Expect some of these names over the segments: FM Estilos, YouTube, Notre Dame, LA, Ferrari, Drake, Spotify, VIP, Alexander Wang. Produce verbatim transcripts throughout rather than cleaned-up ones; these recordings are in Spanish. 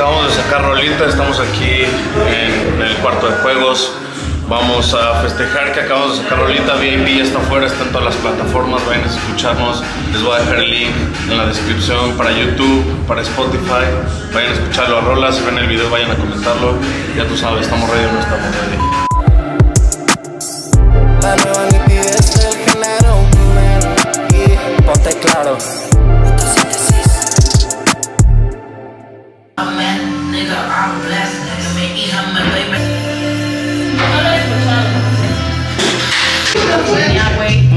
acabamos de sacar rolita, estamos aquí en, en el cuarto de juegos. Vamos a festejar que acabamos de sacar rolita. V I P ya está afuera, está en todas las plataformas, vayan a escucharnos. Les voy a dejar el link en la descripción para YouTube, para Spotify. Vayan a escucharlo a rola, si ven el video vayan a comentarlo. Ya tú sabes, estamos ready o no estamos ready. La nueva nitidez del género humano, y ponte claro.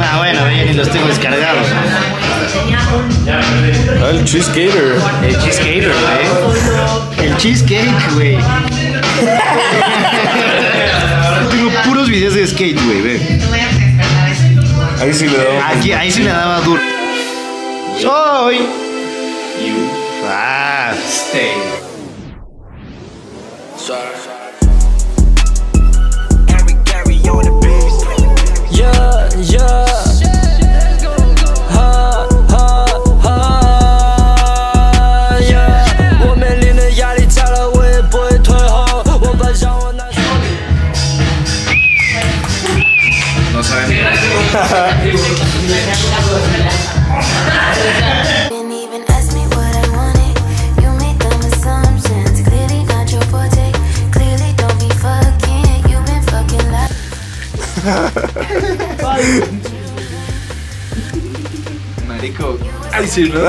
Ah, bueno, bien, y los tengo descargados. Ah, el cheesecater. El cheesecater, güey. El cheesecake, güey. Tengo puros videos de skate, güey, ve. Ahí sí le daba. Aquí, ahí sí le daba duro. Soy. You. Ah, stay. Sorry. Marico, ay sí, ¿no?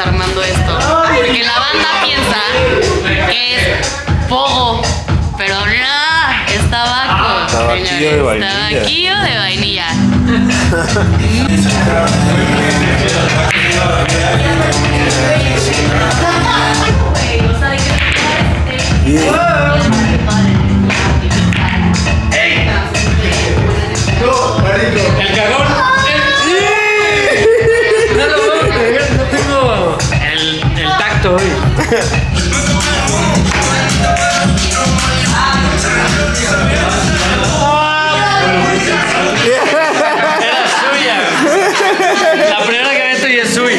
Armando esto, porque la banda piensa que es pogo, pero nada, es tabaco, tabaquillo de vainilla. Tabaquillo de vainilla. El cagón. Hoy. Era suya. La primera que meto y es suya.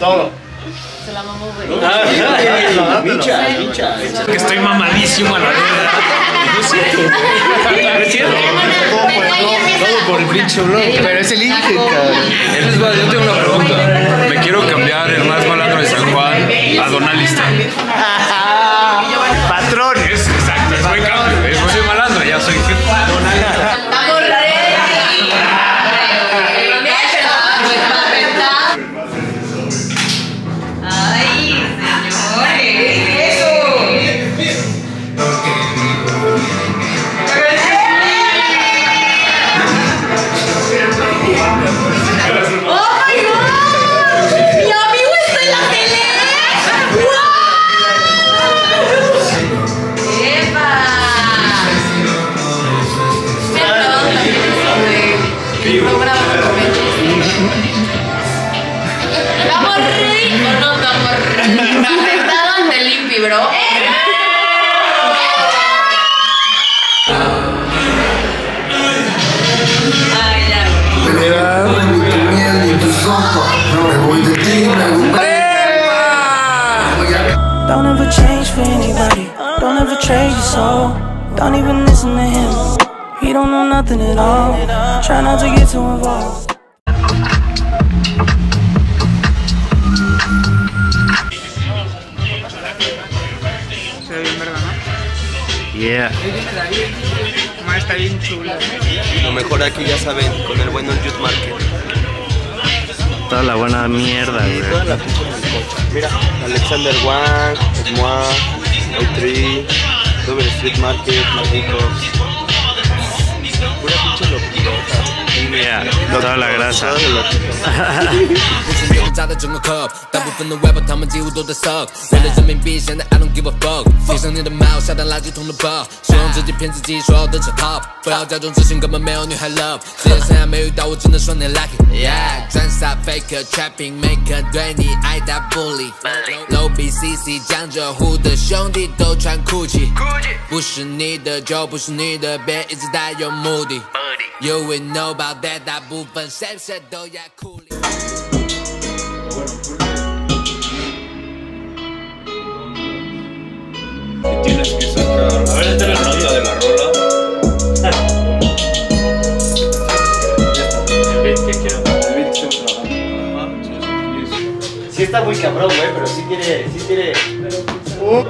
Todo. Se la mamó, güey. Que estoy mamadísimo a la verga. No es cierto. No es cierto. Todo por el pinche blog. Pero es el límite, cabrón. Yo tengo una pregunta. Me quiero cambiar el más malandro de San Juan a Donalista. Patrón. Es exacto. Es buen cambio. No soy malandro, ya soy jefe. Donalista. Don't ever change for anybody. Don't ever trade your soul. Don't even listen to him. He don't know nothing at all. Try not to get too involved. Yeah. Está bien chula. Lo mejor aquí ya saben, con el buen Youth Market. Toda la buena mierda, güey. Sí, toda la pinche mierda. Mira, Alexander Wang, Moi, Notre Dame, street market, más ricos. Pura pinche locura. Yeah, toda la grasa. You will know about that, that movement, same said though, yeah, cool. Y tienes que sacar... A ver, esta es la nota de la rola. El beat que quiero trabajar. El beat que quiero trabajar. Sí está muy cabrón, güey, pero sí tiene... Sí tiene... Uh.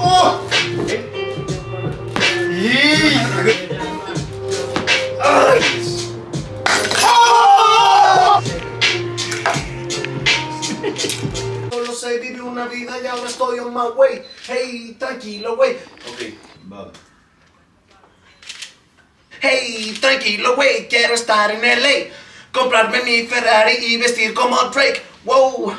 ¡Oh! Solo sé vivir una vida y ahora estoy on my way. Hey, tranquilo, wey. Ok, vale. Hey, tranquilo, wey. Quiero estar en L A, comprarme mi Ferrari y vestir como Drake. Wow.